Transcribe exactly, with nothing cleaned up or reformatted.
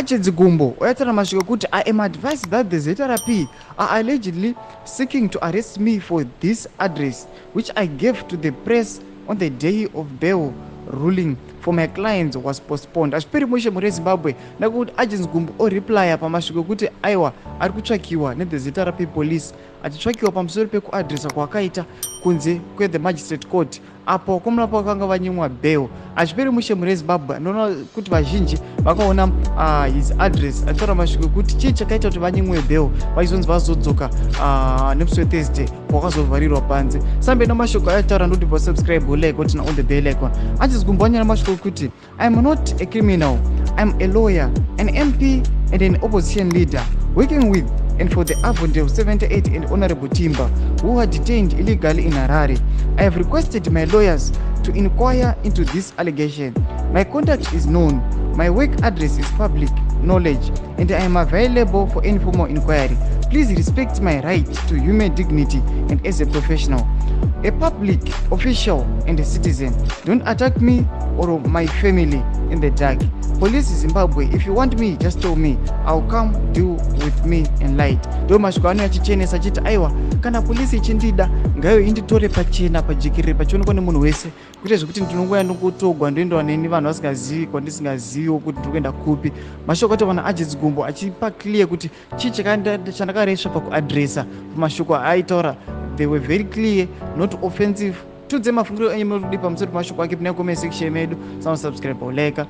Achedzi Gumbo, Oyatara Mashikokuti, I am advised that the Z R P are allegedly seeking to arrest me for this address, which I gave to the press on the day of bail ruling for my clients was postponed. Ashperi Moshe Mure Zimbabwe, Nakuti Achedzi Gumbo or reply pa Mashikokuti, Aiwa, Arikuchakiwa, ne the Z R P police, Achichakiwa pamusoro peku address akwakaita kunze kwe the magistrate court. Apo kumulapo wakanga wanyumwa bail. Ashperi Moshe Mure Zimbabwe, nona kuti vazhinji vakaona uh, his address atora mashiko kuti chii chakaita kuti vanyimwe bail vaizonzi vazodzoka uh, nemusi weThursday wakazovharirwa panze. Sambe namashoko ayataura ndoti posubscribe like otina on the bell icon. Achedzi Gumbo anyara mashoko kuti I am not a criminal, I am a lawyer, an M P and an opposition leader working with and for the Avondale seventy-eight and Honorable Timber, who were detained illegally in Harare. I have requested my lawyers to inquire into this allegation. My conduct is known, my work address is public knowledge, and I am available for any formal inquiry. Please respect my right to human dignity and as a professional, a public official and a citizen. Don't attack me or my family in the dark. Police Zimbabwe, if you want me, just tell me. I'll come do with me in light. Domashko ano yachichenesa chiti aiwa kana polisi ichindida ngayo inditore pachena pajikirire pachionekwa nemunhu wese kuite zvekuti ndinongoya ndongotogwa ndoendwa neni vanhu vasingazivi kwandisingaziviwo kuti ndiri kuenda kupi. Mashoko atovana Achedzi Gumbo achipa clear kuti chii chandakareshwa pakuadresa. Mashoko aitaura they were very clear, not offensive. Tudze mafungiro enyu murikudipa musoro pamashoko ake pinai comment section yedu. Sama subscribe pauleka.